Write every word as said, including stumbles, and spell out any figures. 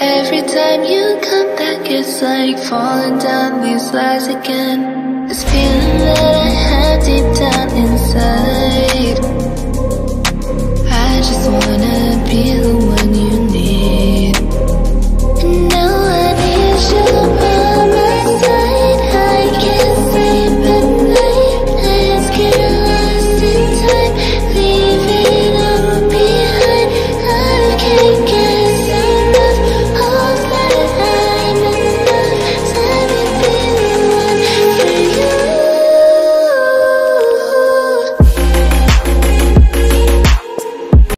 Every time you come back, it's like falling down these lies again. This feeling that I had deep down inside.